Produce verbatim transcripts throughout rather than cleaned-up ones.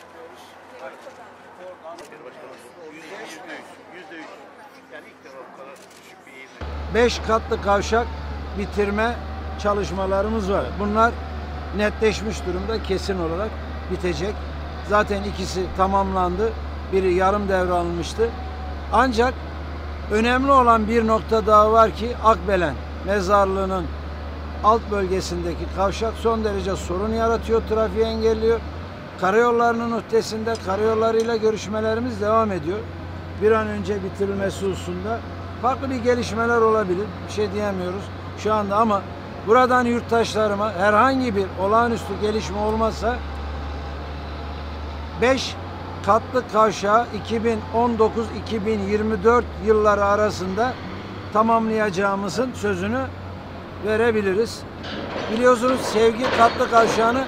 çıkıyoruz. yüzde yüz. Yani ilk defa bu kadar düşük bir eğimle. Beş katlı kavşak bitirme çalışmalarımız var. Bunlar netleşmiş durumda, kesin olarak bitecek. Zaten ikisi tamamlandı. Biri yarım devralmıştı. Ancak önemli olan bir nokta daha var ki Akbelen Mezarlığı'nın alt bölgesindeki kavşak son derece sorun yaratıyor, trafiği engelliyor. Karayollarının ötesinde karayollarıyla görüşmelerimiz devam ediyor. Bir an önce bitirilmesi hususunda farklı bir gelişmeler olabilir. Bir şey diyemiyoruz şu anda ama buradan yurttaşlarıma herhangi bir olağanüstü gelişme olmazsa beş katlı kavşağı iki bin on dokuz iki bin yirmi dört yılları arasında tamamlayacağımızın sözünü verebiliriz. Biliyorsunuz Sevgi katlı kavşağını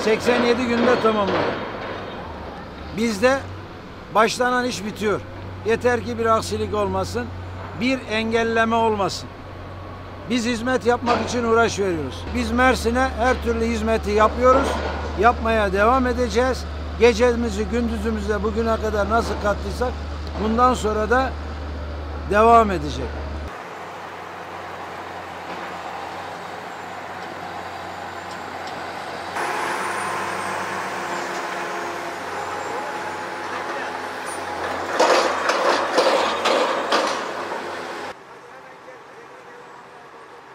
seksen yedi günde tamamladı. Bizde başlanan iş bitiyor. Yeter ki bir aksilik olmasın, bir engelleme olmasın. Biz hizmet yapmak için uğraş veriyoruz. Biz Mersin'e her türlü hizmeti yapıyoruz. Yapmaya devam edeceğiz. Gecemizi, gündüzümüzü de bugüne kadar nasıl kattıysak bundan sonra da devam edecek.